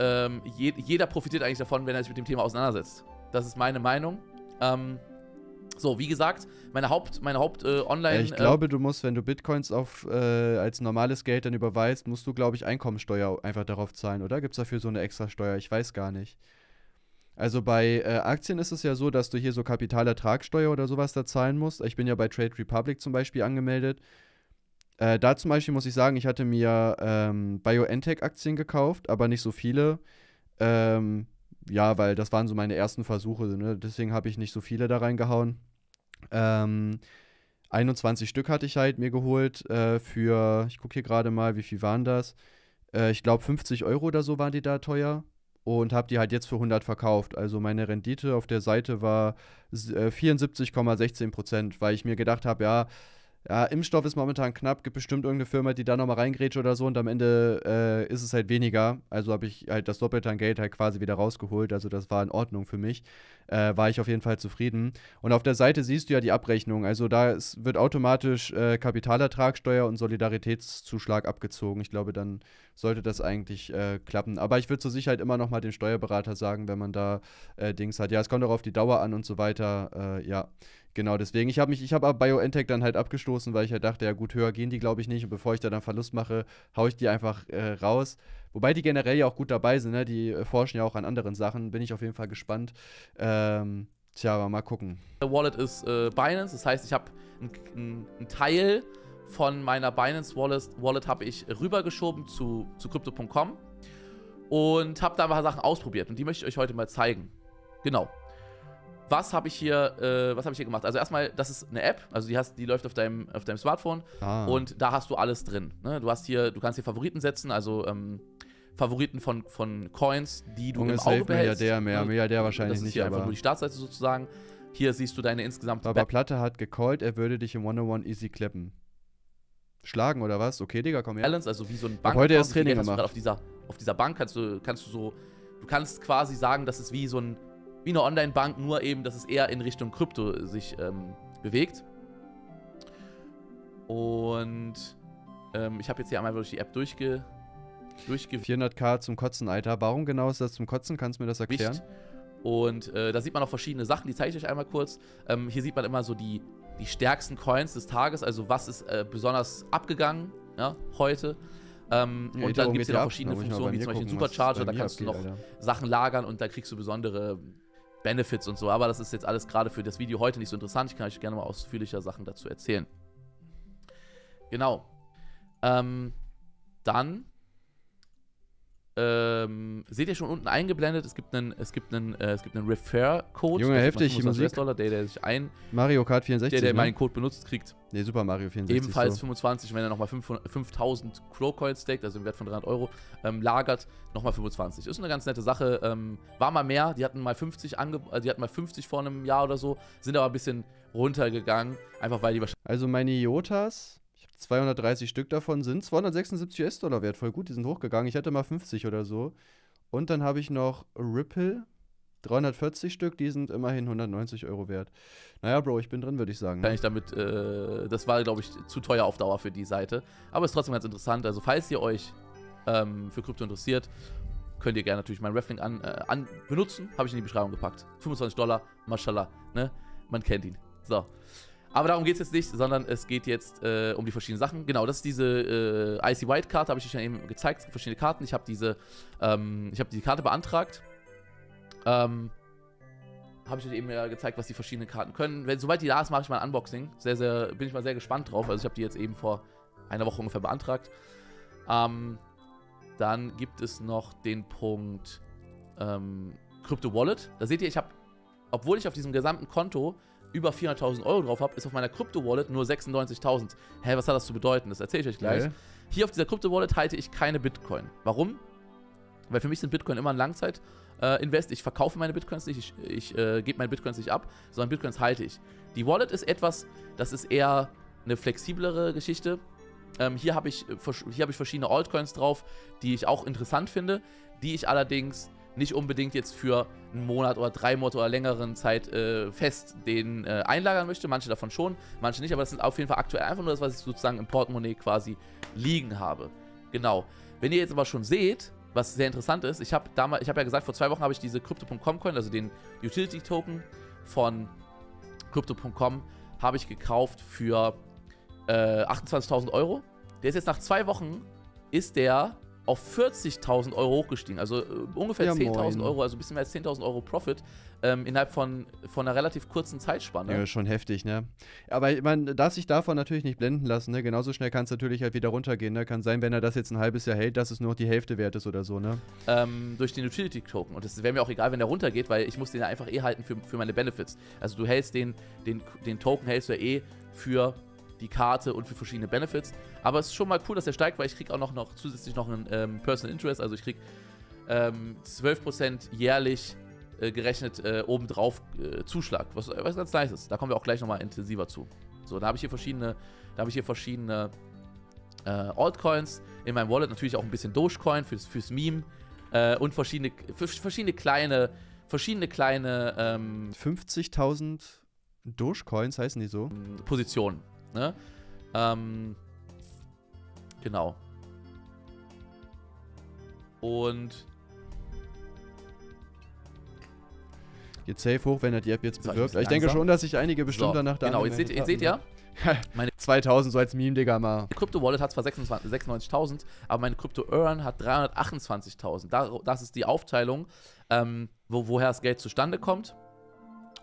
ähm, je, jeder profitiert eigentlich davon, wenn er sich mit dem Thema auseinandersetzt. Das ist meine Meinung. Ähm, So, wie gesagt, meine Haupt, meine Haupt äh, Online. Ich glaube, äh, du musst, wenn du Bitcoins auf, äh, als normales Geld dann überweist, musst du, glaube ich, Einkommensteuer einfach darauf zahlen, oder? Gibt es dafür so eine Extrasteuer? Ich weiß gar nicht. Also bei äh, Aktien ist es ja so, dass du hier so Kapitalertragssteuer oder sowas da zahlen musst. Ich bin ja bei Trade Republic zum Beispiel angemeldet. Äh, da zum Beispiel muss ich sagen, ich hatte mir ähm, BioNTech-Aktien gekauft, aber nicht so viele. Ähm, ja, weil das waren so meine ersten Versuche, ne? Deswegen habe ich nicht so viele da reingehauen. Ähm, einundzwanzig Stück hatte ich halt mir geholt äh, für, ich gucke hier gerade mal, wie viel waren das? Äh, ich glaube fünfzig Euro oder so waren die da teuer und habe die halt jetzt für hundert verkauft. Also meine Rendite auf der Seite war äh, vierundsiebzig Komma sechzehn Prozent, weil ich mir gedacht habe, ja, ja, Impfstoff ist momentan knapp, gibt bestimmt irgendeine Firma, die da nochmal reingrätscht oder so und am Ende äh, ist es halt weniger. Also habe ich halt das Doppelte an Geld halt quasi wieder rausgeholt, also das war in Ordnung für mich. Äh, war ich auf jeden Fall zufrieden. Und auf der Seite siehst du ja die Abrechnung, also da ist, wird automatisch äh, Kapitalertragssteuer und Solidaritätszuschlag abgezogen. Ich glaube, dann sollte das eigentlich äh, klappen. Aber ich würde zur Sicherheit immer nochmal dem Steuerberater sagen, wenn man da äh, Dings hat. Ja, es kommt auch auf die Dauer an und so weiter, äh, ja. Genau, deswegen, ich habe mich, ich habe BioNTech dann halt abgestoßen, weil ich halt dachte, ja gut, höher gehen die, glaube ich, nicht. Und bevor ich da dann Verlust mache, haue ich die einfach äh, raus. Wobei die generell ja auch gut dabei sind, ne? Die äh, forschen ja auch an anderen Sachen. Bin ich auf jeden Fall gespannt. Ähm, tja, aber mal gucken. Der Wallet ist äh, Binance, das heißt, ich habe einen Teil von meiner Binance Wallet, Wallet habe ich rübergeschoben zu, zu Crypto Punkt com und habe da ein paar Sachen ausprobiert. Und die möchte ich euch heute mal zeigen. Genau. Was habe ich hier, äh, was habe ich hier gemacht? Also erstmal, das ist eine App, also die, hast, die läuft auf deinem, auf deinem Smartphone ah. und da hast du alles drin. Ne? Du hast hier, du kannst hier Favoriten setzen, also ähm, Favoriten von, von Coins, die du im Auge behältst. Milliardär mehr, Milliardär wahrscheinlich nicht, aber... Das ist einfach nur die Startseite sozusagen. Hier siehst du deine insgesamte... Aber Platte hat gecallt, er würde dich im one oh one easy klappen. Schlagen oder was? Okay, Digga, komm her. Balance, also wie so ein Bank. Heute erst Training gemacht. Auf dieser, auf dieser Bank kannst du, kannst du so... Du kannst quasi sagen, das ist wie so ein... Wie eine Online-Bank, nur eben, dass es eher in Richtung Krypto sich ähm, bewegt. Und ähm, ich habe jetzt hier einmal durch die App durchge... durchge vierhunderttausend zum Kotzen, Alter. Warum genau ist das zum Kotzen? Kannst du mir das erklären? Nicht. Und äh, da sieht man auch verschiedene Sachen, die zeige ich euch einmal kurz. Ähm, hier sieht man immer so die, die stärksten Coins des Tages, also was ist äh, besonders abgegangen, ja, heute. Ähm, ja, und dann gibt es ja noch verschiedene Funktionen, wie zum Beispiel den Supercharger, da kannst du noch Sachen lagern und da kriegst du besondere Benefits und so. Aber das ist jetzt alles gerade für das Video heute nicht so interessant. Ich kann euch gerne mal ausführlicher Sachen dazu erzählen. Genau. Ähm, dann Ähm, seht ihr schon unten eingeblendet, es gibt einen, es gibt einen, äh, es gibt einen Refer-Code. Junge, heftig, Musik. Der, der sich ein... Mario Kart vierundsechzig, Der, der ne? meinen Code benutzt, kriegt... Ne, Super Mario vierundsechzig. Ebenfalls so. fünfundzwanzig, wenn er nochmal fünftausend C R O-Coins steckt, also im Wert von dreihundert Euro, ähm, lagert, nochmal fünfundzwanzig. Ist eine ganz nette Sache, ähm, war mal mehr, die hatten mal fünfzig ange die hatten mal fünfzig vor einem Jahr oder so, sind aber ein bisschen runtergegangen, einfach weil die wahrscheinlich... Also meine Iotas... zweihundertdreißig Stück davon sind zweihundertsechsundsiebzig U S-Dollar wert. Voll gut, die sind hochgegangen. Ich hatte mal fünfzig oder so. Und dann habe ich noch Ripple, dreihundertvierzig Stück, die sind immerhin hundertneunzig Euro wert. Naja, Bro, ich bin drin, würde ich sagen. Ne? Kann ich damit, äh, das war, glaube ich, zu teuer auf Dauer für die Seite. Aber ist trotzdem ganz interessant. Also, falls ihr euch ähm, für Krypto interessiert, könnt ihr gerne natürlich meinen Reflink an, äh, an benutzen. Habe ich in die Beschreibung gepackt. fünfundzwanzig Dollar, mashallah, ne? Man kennt ihn. So. Aber darum geht es jetzt nicht, sondern es geht jetzt äh, um die verschiedenen Sachen. Genau, das ist diese äh, I C White-Karte, habe ich euch ja eben gezeigt, verschiedene Karten. Ich habe diese, ähm, ich habe die Karte beantragt. Ähm, habe ich euch eben ja gezeigt, was die verschiedenen Karten können. Wenn, sobald die da ist, mache ich mal ein Unboxing. Sehr, sehr, bin ich mal sehr gespannt drauf. Also ich habe die jetzt eben vor einer Woche ungefähr beantragt. Ähm, dann gibt es noch den Punkt ähm, Crypto Wallet. Da seht ihr, ich habe, obwohl ich auf diesem gesamten Konto über vierhunderttausend Euro drauf habe, ist auf meiner Crypto-Wallet nur sechsundneunzigtausend. Hä, was hat das zu bedeuten? Das erzähle ich euch gleich. Okay. Hier auf dieser Crypto-Wallet halte ich keine Bitcoin. Warum? Weil für mich sind Bitcoin immer ein Langzeit-Invest. Äh, ich verkaufe meine Bitcoins nicht, ich, ich äh, gebe meine Bitcoins nicht ab, sondern Bitcoins halte ich. Die Wallet ist etwas, das ist eher eine flexiblere Geschichte. Ähm, hier habe ich, hier hab ich verschiedene Altcoins drauf, die ich auch interessant finde, die ich allerdings nicht unbedingt jetzt für einen Monat oder drei Monate oder längeren Zeit äh, fest den äh, einlagern möchte. Manche davon schon, manche nicht, aber das sind auf jeden Fall aktuell einfach nur das, was ich sozusagen im Portemonnaie quasi liegen habe. Genau. Wenn ihr jetzt aber schon seht, was sehr interessant ist, ich habe damals, ich habe ja gesagt, vor zwei Wochen habe ich diese Crypto Punkt com Coin, also den Utility-Token von Crypto Punkt com, habe ich gekauft für äh, achtundzwanzigtausend Euro. Der ist jetzt nach zwei Wochen, ist der auf vierzigtausend Euro hochgestiegen, also äh, ungefähr ja, zehntausend Euro, also ein bisschen mehr als zehntausend Euro Profit ähm, innerhalb von, von einer relativ kurzen Zeitspanne. Ja, schon heftig, ne? Aber man darf sich davon natürlich nicht blenden lassen, ne? Genauso schnell kann es natürlich halt wieder runtergehen, ne? Kann sein, wenn er das jetzt ein halbes Jahr hält, dass es nur noch die Hälfte wert ist oder so, ne? Ähm, durch den Utility-Token. Und es wäre mir auch egal, wenn der runtergeht, weil ich muss den ja einfach eh halten für, für meine Benefits. Also du hältst den, den, den Token hältst du ja eh für die Karte und für verschiedene Benefits. Aber es ist schon mal cool, dass der steigt, weil ich kriege auch noch, noch zusätzlich noch einen ähm, Personal Interest. Also ich kriege ähm, zwölf Prozent jährlich äh, gerechnet äh, obendrauf äh, Zuschlag, was, was ganz nice ist. Da kommen wir auch gleich nochmal intensiver zu. So, da habe ich hier verschiedene, da habe ich hier verschiedene äh, Altcoins in meinem Wallet. Natürlich auch ein bisschen Dogecoin fürs, fürs Meme äh, und verschiedene, verschiedene kleine, verschiedene kleine ähm, fünfzigtausend Dogecoins heißen die so? Positionen. Ne? Ähm, genau. Und geht safe hoch, wenn er die App jetzt bewirbt. Ich denke schon, dass sich einige bestimmt so, danach da genau, jetzt seht, jetzt seht ihr, meine zweitausend so als Meme, Digga, mal. Die Crypto-Wallet hat zwar sechsundneunzigtausend, aber meine Crypto-Earn hat dreihundertachtundzwanzigtausend. Da, das ist die Aufteilung, ähm, wo, woher das Geld zustande kommt.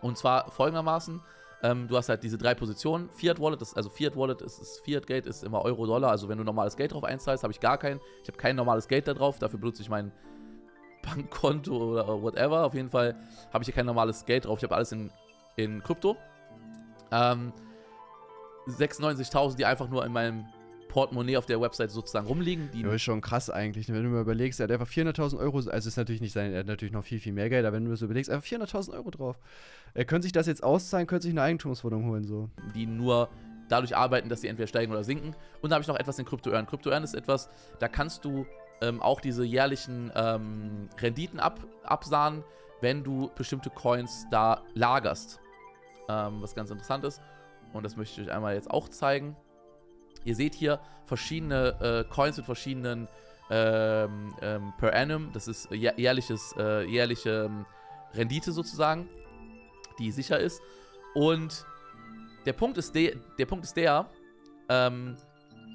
Und zwar folgendermaßen. Ähm, du hast halt diese drei Positionen. Fiat Wallet, das, also Fiat Wallet ist, ist Fiat Geld, ist immer Euro, Dollar. Also wenn du normales Geld drauf einzahlst, habe ich gar kein, ich habe kein normales Geld da drauf. Dafür benutze ich mein Bankkonto oder whatever. Auf jeden Fall habe ich hier kein normales Geld drauf. Ich habe alles in, in Krypto. Ähm, sechsundneunzigtausend, die einfach nur in meinem Portemonnaie auf der Website sozusagen rumliegen. Die ja, ist schon krass eigentlich, wenn du mir überlegst, er hat einfach vierhunderttausend Euro, also ist natürlich nicht sein, er hat natürlich noch viel, viel mehr Geld, aber wenn du das überlegst, einfach vierhunderttausend Euro drauf. Er könnte sich das jetzt auszahlen, könnte sich eine Eigentumswohnung holen, so. Die nur dadurch arbeiten, dass sie entweder steigen oder sinken. Und da habe ich noch etwas in Crypto-Earn. Crypto-Earn ist etwas, da kannst du ähm, auch diese jährlichen ähm, Renditen ab, absahen, wenn du bestimmte Coins da lagerst. Ähm, was ganz interessant ist. Und das möchte ich euch einmal jetzt auch zeigen. Ihr seht hier verschiedene äh, Coins mit verschiedenen ähm, ähm, per annum, das ist jährliches, äh, jährliche ähm, Rendite sozusagen, die sicher ist. Und der Punkt ist, de der, Punkt ist der, ähm,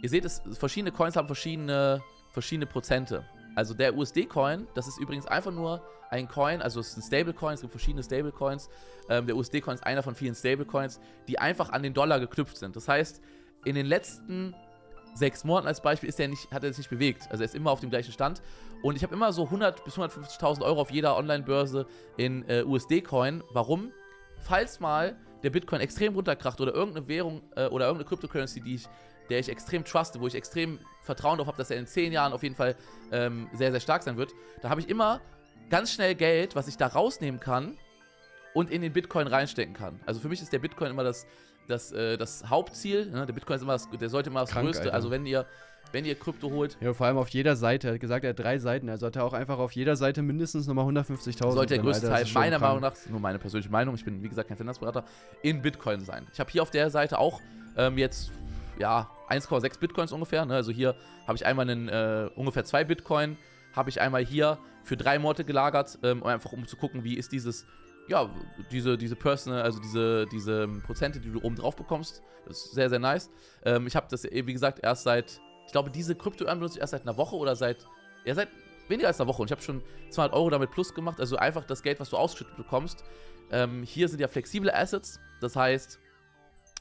ihr seht es, verschiedene Coins haben verschiedene, verschiedene Prozente. Also der U S D Coin, das ist übrigens einfach nur ein Coin, also es ist ein Stablecoin, es gibt verschiedene Stablecoins. Ähm, der U S D Coin ist einer von vielen Stablecoins, die einfach an den Dollar geknüpft sind. Das heißt, in den letzten sechs Monaten als Beispiel ist der nicht, hat er sich nicht bewegt. Also er ist immer auf dem gleichen Stand. Und ich habe immer so hundert bis hundertfünfzigtausend Euro auf jeder Online-Börse in äh, U S D Coin. Warum? Falls mal der Bitcoin extrem runterkracht oder irgendeine Währung äh, oder irgendeine Cryptocurrency, die ich, der ich extrem truste, wo ich extrem Vertrauen darauf habe, dass er in zehn Jahren auf jeden Fall ähm, sehr, sehr stark sein wird, da habe ich immer ganz schnell Geld, was ich da rausnehmen kann und in den Bitcoin reinstecken kann. Also für mich ist der Bitcoin immer das, das, äh, das Hauptziel. Ne? Der Bitcoin ist immer das, der sollte immer das Krank, größte. Alter. Also wenn ihr, wenn ihr Krypto holt. Ja, vor allem auf jeder Seite. Er hat gesagt, er hat drei Seiten. Also hat er auch einfach auf jeder Seite mindestens nochmal hundertfünfzigtausend. Sollte der größte Teil, meiner Meinung nach, nur meine persönliche Meinung, ich bin wie gesagt kein Finanzberater, in Bitcoin sein. Ich habe hier auf der Seite auch ähm, jetzt, ja, eins Komma sechs Bitcoins ungefähr. Ne? Also hier habe ich einmal einen, äh, ungefähr zwei Bitcoin. Habe ich einmal hier für drei Monate gelagert, ähm, einfach um zu gucken, wie ist dieses, ja, diese, diese Personal, also diese, diese Prozente, die du oben drauf bekommst. Das ist sehr, sehr nice. Ähm, ich habe das, wie gesagt, erst seit, ich glaube, diese Krypto-Earn benutze ich erst seit einer Woche oder seit, ja, seit weniger als einer Woche. Und ich habe schon zweihundert Euro damit plus gemacht, also einfach das Geld, was du ausgeschüttet bekommst. Ähm, hier sind ja flexible Assets, das heißt,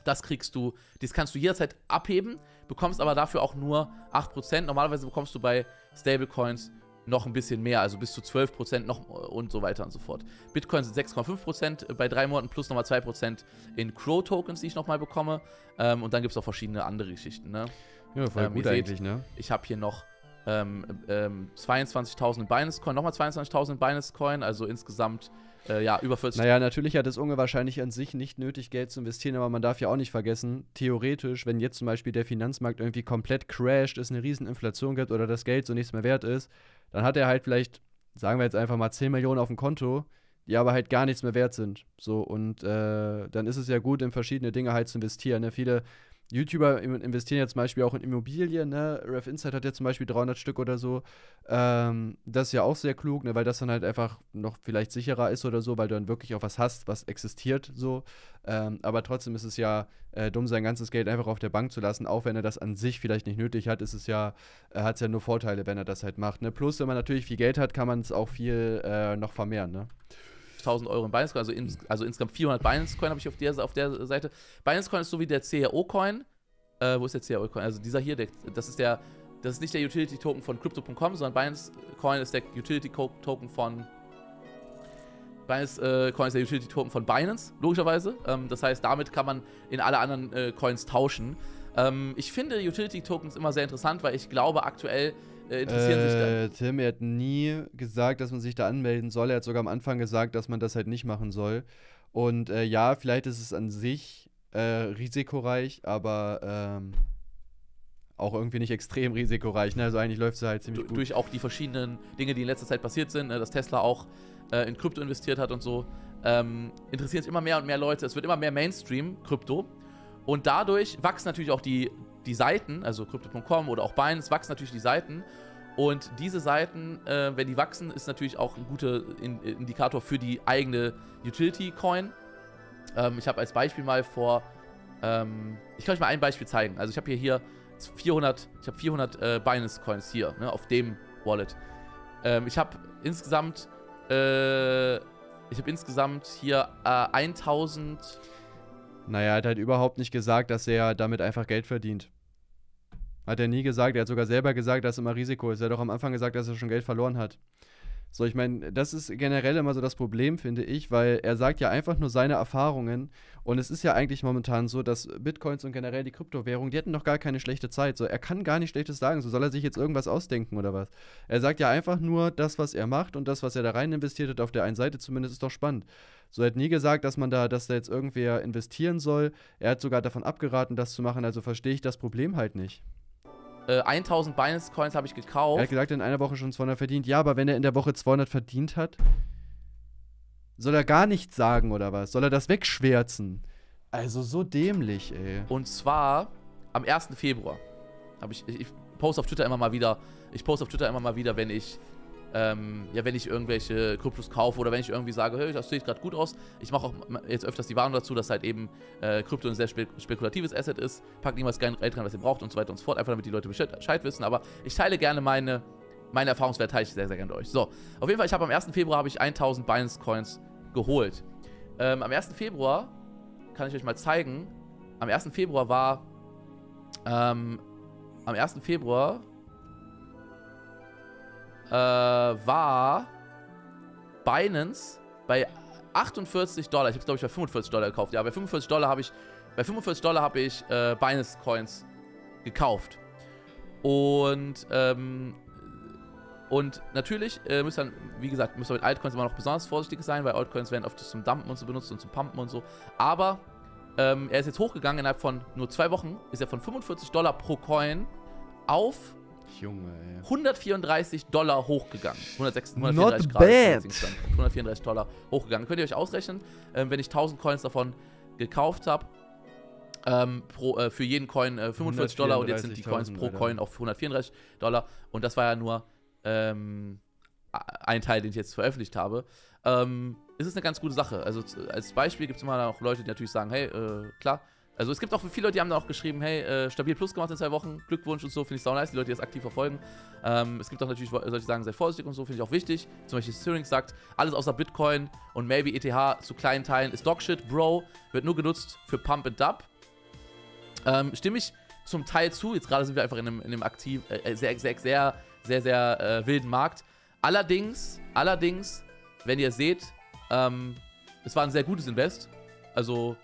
das kriegst du, das kannst du jederzeit abheben, bekommst aber dafür auch nur acht Prozent. Normalerweise bekommst du bei Stablecoins noch ein bisschen mehr, also bis zu zwölf Prozent noch und so weiter und so fort. Bitcoin sind sechs Komma fünf Prozent bei drei Monaten plus nochmal zwei Prozent in C R O-Tokens, die ich nochmal bekomme. Ähm, und dann gibt es auch verschiedene andere Geschichten. Ne? Ja, voll ähm, gut seht, eigentlich, ne? Ich habe hier noch ähm, ähm, zweiundzwanzigtausend in Binance Coin, nochmal zweiundzwanzigtausend in Binance Coin, also insgesamt äh, ja, über vierzig. Naja, natürlich hat es Unge wahrscheinlich an sich nicht nötig, Geld zu investieren, aber man darf ja auch nicht vergessen, theoretisch, wenn jetzt zum Beispiel der Finanzmarkt irgendwie komplett crasht, es eine riesen Inflation gibt oder das Geld so nichts mehr wert ist, dann hat er halt vielleicht, sagen wir jetzt einfach mal, zehn Millionen auf dem Konto, die aber halt gar nichts mehr wert sind. So, und äh, dann ist es ja gut, in verschiedene Dinge halt zu investieren. Ne? Viele YouTuber investieren ja zum Beispiel auch in Immobilien. Ne? Ref Insight hat ja zum Beispiel dreihundert Stück oder so. Ähm, das ist ja auch sehr klug, ne? Weil das dann halt einfach noch vielleicht sicherer ist oder so, weil du dann wirklich auch was hast, was existiert. So. Ähm, aber trotzdem ist es ja äh, dumm, sein ganzes Geld einfach auf der Bank zu lassen. Auch wenn er das an sich vielleicht nicht nötig hat, ist es ja, äh, hat es ja nur Vorteile, wenn er das halt macht. Ne? Plus, wenn man natürlich viel Geld hat, kann man es auch viel äh, noch vermehren. Ne? tausend Euro in Binance Coin, also, ins, also insgesamt vierhundert Binance Coin habe ich auf der, auf der Seite. Binance Coin ist so wie der C R O Coin. Äh, wo ist der C R O Coin? Also dieser hier, der, das ist der, das ist nicht der Utility Token von Crypto Punkt com, sondern Binance Coin ist der Utility Token von Binance äh, Coin ist der Utility Token von Binance, logischerweise. Ähm, das heißt, damit kann man in alle anderen äh, Coins tauschen. Ähm, ich finde Utility Tokens immer sehr interessant, weil ich glaube aktuell interessieren äh, sich da. Tim, er hat nie gesagt, dass man sich da anmelden soll. Er hat sogar am Anfang gesagt, dass man das halt nicht machen soll. Und äh, ja, vielleicht ist es an sich äh, risikoreich, aber ähm, auch irgendwie nicht extrem risikoreich. Ne? Also eigentlich läuft es halt ziemlich du, gut. Durch auch die verschiedenen Dinge, die in letzter Zeit passiert sind, ne? Dass Tesla auch äh, in Krypto investiert hat und so, ähm, interessieren sich immer mehr und mehr Leute. Es wird immer mehr Mainstream-Krypto. Und dadurch wachsen natürlich auch die die Seiten, also Crypto Punkt com oder auch Binance, wachsen natürlich die Seiten. Und diese Seiten, äh, wenn die wachsen, ist natürlich auch ein guter In Indikator für die eigene Utility-Coin. Ähm, ich habe als Beispiel mal vor, ähm, ich kann euch mal ein Beispiel zeigen. Also ich habe hier, hier vierhundert, ich habe vierhundert äh, Binance-Coins hier, ne, auf dem Wallet. Ähm, ich habe insgesamt, äh, ich habe insgesamt hier äh, tausend... Naja, er hat halt überhaupt nicht gesagt, dass er damit einfach Geld verdient. Hat er nie gesagt. Er hat sogar selber gesagt, dass es immer Risiko ist. Er hat doch am Anfang gesagt, dass er schon Geld verloren hat. So, ich meine, das ist generell immer so das Problem, finde ich, weil er sagt ja einfach nur seine Erfahrungen. Und es ist ja eigentlich momentan so, dass Bitcoins und generell die Kryptowährung, die hätten noch gar keine schlechte Zeit. So, er kann gar nicht Schlechtes sagen. So, soll er sich jetzt irgendwas ausdenken oder was? Er sagt ja einfach nur, das, was er macht und das, was er da rein investiert hat, auf der einen Seite zumindest, ist doch spannend. So, er hat nie gesagt, dass man da, dass da jetzt irgendwer investieren soll. Er hat sogar davon abgeraten, das zu machen. Also verstehe ich das Problem halt nicht. Äh, tausend Binance Coins habe ich gekauft. Er hat gesagt, in einer Woche schon zweihundert verdient. Ja, aber wenn er in der Woche zweihundert verdient hat, soll er gar nichts sagen oder was? Soll er das wegschwärzen? Also so dämlich, ey. Und zwar am ersten Februar. Hab ich, ich, ich poste auf Twitter immer mal wieder, ich poste auf Twitter immer mal wieder, wenn ich Ähm, ja, wenn ich irgendwelche Kryptos kaufe oder wenn ich irgendwie sage, hey, das sieht gerade gut aus, ich mache auch jetzt öfters die Warnung dazu, dass halt eben äh, Krypto ein sehr spe spekulatives Asset ist, packt niemals kein Geld rein, was ihr braucht und so weiter und so fort, einfach damit die Leute Bescheid wissen, aber ich teile gerne meine, meine Erfahrungswerte, teile ich sehr, sehr gerne mit euch. So, auf jeden Fall, ich habe am ersten Februar habe ich tausend Binance Coins geholt. Ähm, am ersten Februar, kann ich euch mal zeigen, am ersten Februar war, ähm, am ersten Februar äh, war Binance bei achtundvierzig Dollar. Ich habe es, glaube ich, bei fünfundvierzig Dollar gekauft. Ja, bei fünfundvierzig Dollar habe ich, bei fünfundvierzig Dollar habe ich äh, Binance Coins gekauft. Und, ähm, und natürlich äh, müsst ihr dann, wie gesagt, müsst ihr mit Altcoins immer noch besonders vorsichtig sein, weil Altcoins werden oft zum Dumpen und so benutzt und zum Pumpen und so. Aber ähm, er ist jetzt hochgegangen, innerhalb von nur zwei Wochen ist er von fünfundvierzig Dollar pro Coin auf Junge, hundertvierunddreißig Dollar hochgegangen. hundertvierunddreißig Dollar hochgegangen. Könnt ihr euch ausrechnen, ähm, wenn ich tausend Coins davon gekauft habe, ähm, äh, für jeden Coin äh, fünfundvierzig Dollar und jetzt sind die Coins pro Coin auf hundertvierunddreißig Dollar und das war ja nur ähm, ein Teil, den ich jetzt veröffentlicht habe. Ähm, es ist eine ganz gute Sache. Also als Beispiel gibt es immer auch Leute, die natürlich sagen, hey, äh, klar, also es gibt auch viele Leute, die haben da auch geschrieben, hey, äh, stabil Plus gemacht in zwei Wochen, Glückwunsch und so, finde ich sau nice, die Leute, die das aktiv verfolgen. Ähm, es gibt auch natürlich solche, die sagen, seid vorsichtig und so, finde ich auch wichtig. Zum Beispiel Sterling sagt, alles außer Bitcoin und maybe E T H zu kleinen Teilen ist Dogshit, Bro, wird nur genutzt für Pump and Dump. Ähm, stimme ich zum Teil zu, jetzt gerade sind wir einfach in einem, in einem aktiv, äh, sehr, sehr, sehr, sehr, sehr äh, wilden Markt. Allerdings, allerdings, wenn ihr seht, ähm, es war ein sehr gutes Invest, also...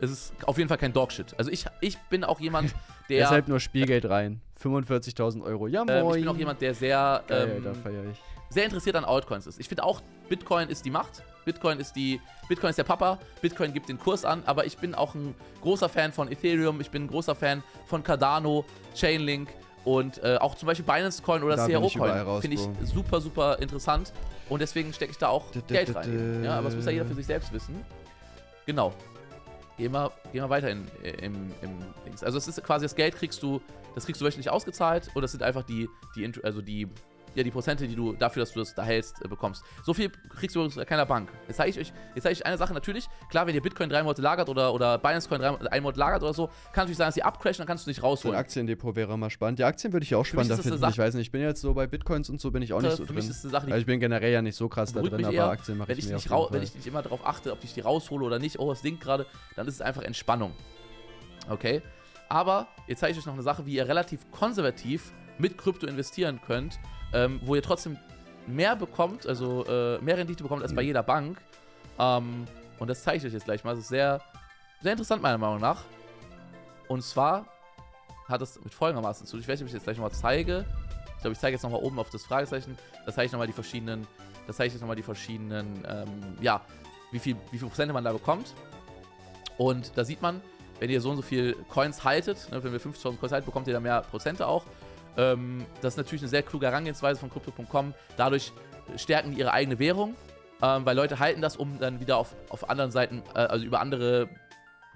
Es ist auf jeden Fall kein Dogshit. Also ich, ich bin auch jemand, der... Deshalb nur Spielgeld rein. fünfundvierzigtausend Euro. Ja, moin. Ähm, ich bin auch jemand, der sehr... Geil, ähm, da feier ich. Sehr interessiert an Altcoins ist. Ich finde auch, Bitcoin ist die Macht. Bitcoin ist die... Bitcoin ist der Papa. Bitcoin gibt den Kurs an. Aber ich bin auch ein großer Fan von Ethereum. Ich bin ein großer Fan von Cardano, Chainlink und äh, auch zum Beispiel Binance Coin oder C R O Coin. Finde ich super, super interessant. Und deswegen stecke ich da auch Geld rein. Ja, aber das muss ja jeder für sich selbst wissen. Genau. Geh mal, geh mal weiter in, im, im Dings. Also es ist quasi das Geld kriegst du, das kriegst du wöchentlich ausgezahlt und das sind einfach die, die, also die, ja, die Prozente, die du dafür, dass du das da hältst, bekommst. So viel kriegst du übrigens keiner Bank. Jetzt zeige ich euch, jetzt zeige ich eine Sache natürlich, klar, wenn ihr Bitcoin drei Monate lagert oder, oder Binance Coin drei, einen Monat lagert oder so, kann natürlich sein, dass die abcrashen, dann kannst du dich rausholen. Ein Aktiendepot wäre mal spannend. Die Aktien würde ich ja auch spannender finden. Ich weiß nicht, ich bin jetzt so bei Bitcoins und so bin ich auch nicht so drin. Also ich bin generell ja nicht so krass da drin, aber Aktien mache ich mir auf jeden Fall. Wenn ich nicht immer darauf achte, ob ich die raushole oder nicht, oh, es sinkt gerade, dann ist es einfach Entspannung. Okay? Aber jetzt zeige ich euch noch eine Sache, wie ihr relativ konservativ mit Krypto investieren könnt, ähm, wo ihr trotzdem mehr bekommt, also äh, mehr Rendite bekommt als bei jeder Bank. Ähm, und das zeige ich euch jetzt gleich mal. Das ist sehr, sehr interessant meiner Meinung nach. Und zwar hat das mit folgendermaßen zu tun. Ich werde euch jetzt gleich nochmal zeige. Ich glaube, ich zeige jetzt nochmal oben auf das Fragezeichen. Da zeige ich nochmal die verschiedenen, da zeige ich jetzt nochmal die verschiedenen, ähm, ja, wie viel, wie viel Prozente man da bekommt. Und da sieht man, wenn ihr so und so viel Coins haltet, ne, wenn wir fünfzigtausend Coins halten, bekommt ihr da mehr Prozente auch. Das ist natürlich eine sehr kluge Herangehensweise von Crypto Punkt com. Dadurch stärken die ihre eigene Währung, weil Leute halten das, um dann wieder auf, auf anderen Seiten, also über andere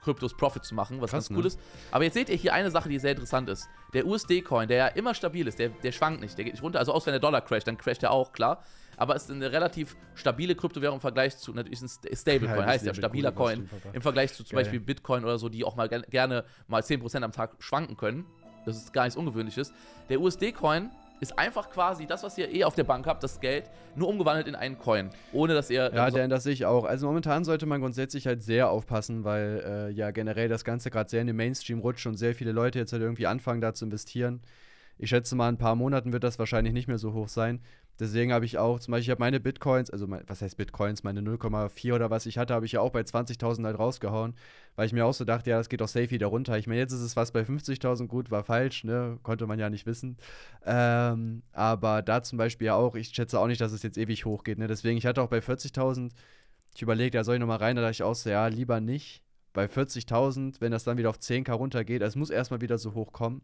Kryptos Profit zu machen, was Krass, ganz cool ne? ist. Aber jetzt seht ihr hier eine Sache, die sehr interessant ist. Der U S D Coin, der ja immer stabil ist, der, der schwankt nicht, der geht nicht runter. Also außer wenn der Dollar crasht, dann crasht er auch, klar. Aber es ist eine relativ stabile Kryptowährung im Vergleich zu, natürlich ist ein Stablecoin, ja, heißt ja stabiler Coin, im Vergleich zu zum Geil. Beispiel Bitcoin oder so, die auch mal gerne mal zehn Prozent am Tag schwanken können. Das ist gar nichts Ungewöhnliches. Der U S D Coin ist einfach quasi das, was ihr eh auf der Bank habt, das Geld, nur umgewandelt in einen Coin, ohne dass ihr... Ja, denn das sehe ich auch. Also momentan sollte man grundsätzlich halt sehr aufpassen, weil äh, ja generell das Ganze gerade sehr in den Mainstream rutscht und sehr viele Leute jetzt halt irgendwie anfangen, da zu investieren. Ich schätze mal, in ein paar Monaten wird das wahrscheinlich nicht mehr so hoch sein. Deswegen habe ich auch, zum Beispiel, ich habe meine Bitcoins, also mein, was heißt Bitcoins, meine null Komma vier oder was ich hatte, habe ich ja auch bei zwanzigtausend halt rausgehauen, weil ich mir auch so dachte, ja, das geht doch safe wieder runter. Ich meine, jetzt ist es was bei fünfzigtausend, gut, war falsch, ne, konnte man ja nicht wissen. Ähm, aber da zum Beispiel ja auch, ich schätze auch nicht, dass es jetzt ewig hochgeht, ne, deswegen, ich hatte auch bei vierzigtausend, ich überlegte, ja, soll ich nochmal rein, da dachte ich auch so, ja, lieber nicht. Bei vierzigtausend, wenn das dann wieder auf zehn K runtergeht, es muss erstmal wieder so hoch kommen.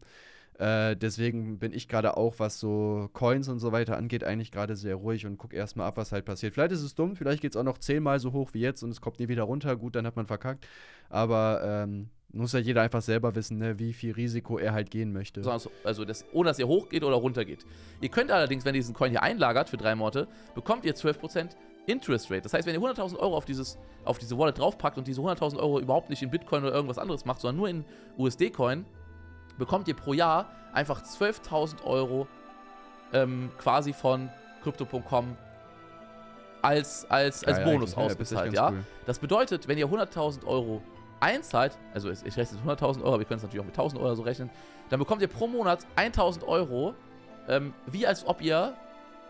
Äh, deswegen bin ich gerade auch, was so Coins und so weiter angeht, eigentlich gerade sehr ruhig und gucke erstmal ab, was halt passiert. Vielleicht ist es dumm, vielleicht geht es auch noch zehnmal so hoch wie jetzt und es kommt nie wieder runter. Gut, dann hat man verkackt. Aber ähm, muss ja jeder einfach selber wissen, ne, wie viel Risiko er halt gehen möchte. Also, das, ohne dass ihr hochgeht oder runtergeht. Ihr könnt allerdings, wenn ihr diesen Coin hier einlagert für drei Monate, bekommt ihr zwölf Prozent Interest Rate. Das heißt, wenn ihr hunderttausend Euro auf, dieses, auf diese Wallet draufpackt und diese hunderttausend Euro überhaupt nicht in Bitcoin oder irgendwas anderes macht, sondern nur in U S D Coin, bekommt ihr pro Jahr einfach zwölftausend Euro ähm, quasi von Crypto Punkt com als, als, als Bonus ausgezahlt. Ja? Das bedeutet, wenn ihr hunderttausend Euro einzahlt, also ich rechne jetzt hunderttausend Euro, aber ihr könnt es natürlich auch mit tausend Euro oder so rechnen, dann bekommt ihr pro Monat tausend Euro, ähm, wie als ob ihr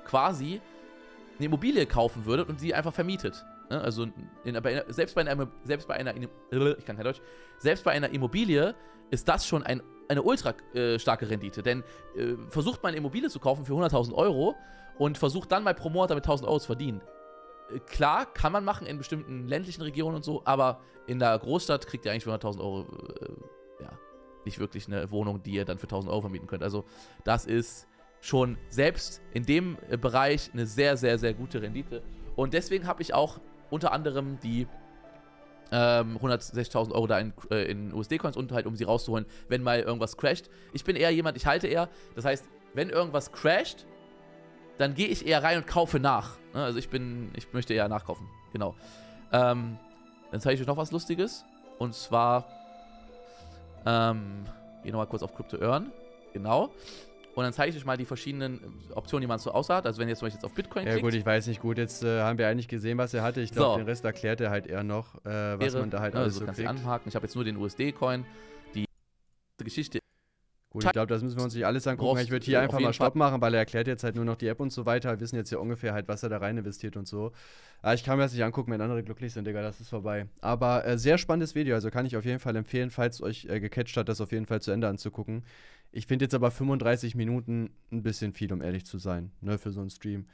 quasi eine Immobilie kaufen würdet und sie einfach vermietet. Ne? Also in, bei, selbst bei einer, selbst bei einer, ich kann kein Deutsch, selbst bei einer Immobilie ist das schon ein, eine ultra äh, starke Rendite, denn äh, versucht man eine Immobilie zu kaufen für hunderttausend Euro und versucht dann mal pro Monat damit tausend Euro zu verdienen. Klar, kann man machen in bestimmten ländlichen Regionen und so, aber in der Großstadt kriegt ihr eigentlich für hunderttausend Euro äh, ja, nicht wirklich eine Wohnung, die ihr dann für tausend Euro vermieten könnt. Also das ist schon selbst in dem Bereich eine sehr, sehr, sehr gute Rendite. Und deswegen habe ich auch unter anderem die ähm, hundertsechzigtausend Euro da in, äh, in U S D Coins und halt, um sie rauszuholen, wenn mal irgendwas crasht. Ich bin eher jemand, ich halte eher, das heißt, wenn irgendwas crasht, dann gehe ich eher rein und kaufe nach. Also ich bin, ich möchte eher nachkaufen. Genau. Ähm, dann zeige ich euch noch was Lustiges. Und zwar, ähm, gehe nochmal kurz auf Crypto Earn. Genau. Und dann zeige ich euch mal die verschiedenen Optionen, die man so aussah. Also wenn ihr zum Beispiel jetzt auf Bitcoin klickt. Ja gut, ich weiß nicht gut. Jetzt äh, haben wir eigentlich gesehen, was er hatte. Ich glaube, so. Den Rest erklärt er halt eher noch, äh, was Ehre, man da halt alles so kriegt. Anhaken. Ich habe jetzt nur den U S D Coin. Die Geschichte. Gut, ich glaube, das müssen wir uns nicht alles angucken. Rost, ich würde hier einfach mal Stopp machen, weil er erklärt jetzt halt nur noch die App und so weiter. Wir wissen jetzt ja ungefähr halt, was er da rein investiert und so. Aber ich kann mir das nicht angucken, wenn andere glücklich sind, Digga, das ist vorbei. Aber äh, sehr spannendes Video, also kann ich auf jeden Fall empfehlen, falls euch äh, gecatcht hat, das auf jeden Fall zu Ende anzugucken. Ich finde jetzt aber fünfunddreißig Minuten ein bisschen viel, um ehrlich zu sein, ne, für so einen Stream.